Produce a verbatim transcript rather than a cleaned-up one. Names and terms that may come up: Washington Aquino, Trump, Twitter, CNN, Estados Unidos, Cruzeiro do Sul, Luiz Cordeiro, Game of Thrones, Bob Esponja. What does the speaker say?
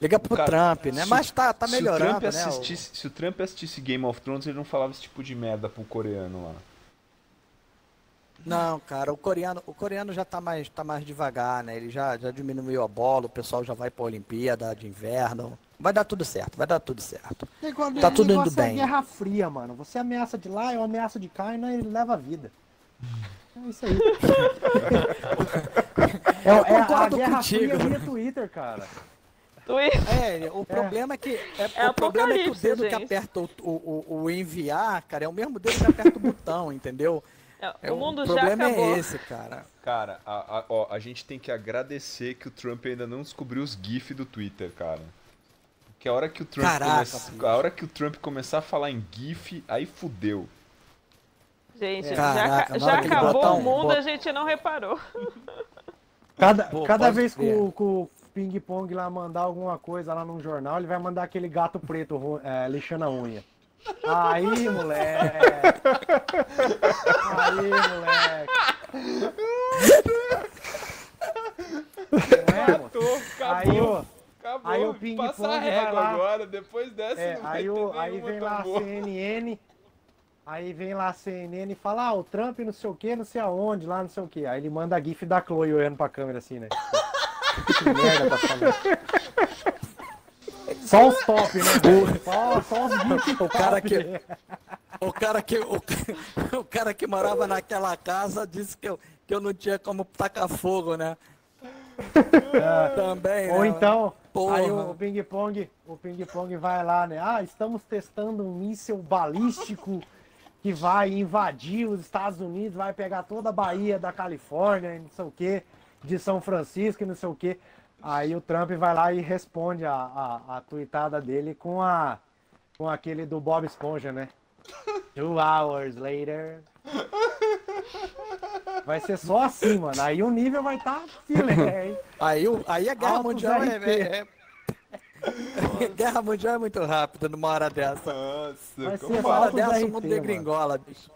Liga pro cara, Trump, né? Mas tá, tá melhorando, se o Trump assistisse, né? Se o Trump assistisse Game of Thrones, ele não falava esse tipo de merda pro coreano lá. Não, cara, o coreano, o coreano já tá mais, tá mais devagar, né? Ele já, já diminuiu a bola, o pessoal já vai pra Olimpíada de inverno. Vai dar tudo certo, vai dar tudo certo. É igual, tá é, tudo indo bem. É guerra fria, mano. Você ameaça de lá, eu ameaço de cá e não, ele leva a vida. É isso aí. é, eu é concordo a guerra contigo. Fria via Twitter, cara. É, o problema é, é que é, é o problema é que o dedo gente. que aperta o, o, o enviar, cara, é o mesmo dedo que aperta o botão, entendeu? É, o mundo o já acabou. O problema é esse, cara. Cara, a, a, ó, a gente tem que agradecer que o Trump ainda não descobriu os GIFs do Twitter, cara. Porque a hora que o Trump, Caraca, come... a hora que o Trump começar a falar em GIF, aí fudeu. Gente, Caraca, já, já acabou botão, o mundo, botão. a gente não reparou. Cada, Pô, cada vez que o... Ping Pong lá mandar alguma coisa lá num jornal, ele vai mandar aquele gato preto é, lixando a unha. Aí, moleque! Aí, moleque! Matou, acabou, aí, ó, acabou. Aí o Ping Pong passa a régua lá, agora, depois dessa é, não aí, o, aí vem lá boa. a C N N, aí vem lá a C N N e fala, ah, o Trump não sei o que, não sei aonde, lá não sei o que. Aí ele manda a gif da Chloe olhando pra câmera assim, né? Que merda tá falando. Só os top, né? Só, só os bichos. O cara que... O cara que... O, o cara que morava naquela casa disse que eu, que eu não tinha como tacar fogo, né? É. Também, Ou né? então, Porra. aí o Ping Pong, o Ping Pong vai lá, né? Ah, estamos testando um míssil balístico que vai invadir os Estados Unidos, vai pegar toda a Bahia da Califórnia e não sei o quê. De São Francisco e não sei o que. Aí o Trump vai lá e responde a, a, a tuitada dele com a com aquele do Bob Esponja, né? Two hours later. Vai ser só assim, mano. Aí o nível vai estar tá filé, hein? Aí, aí a guerra Altos mundial é, é, é... Guerra mundial é muito rápida numa hora dessa. Nossa, vai ser uma hora dessa, o mundo degringola, bicho.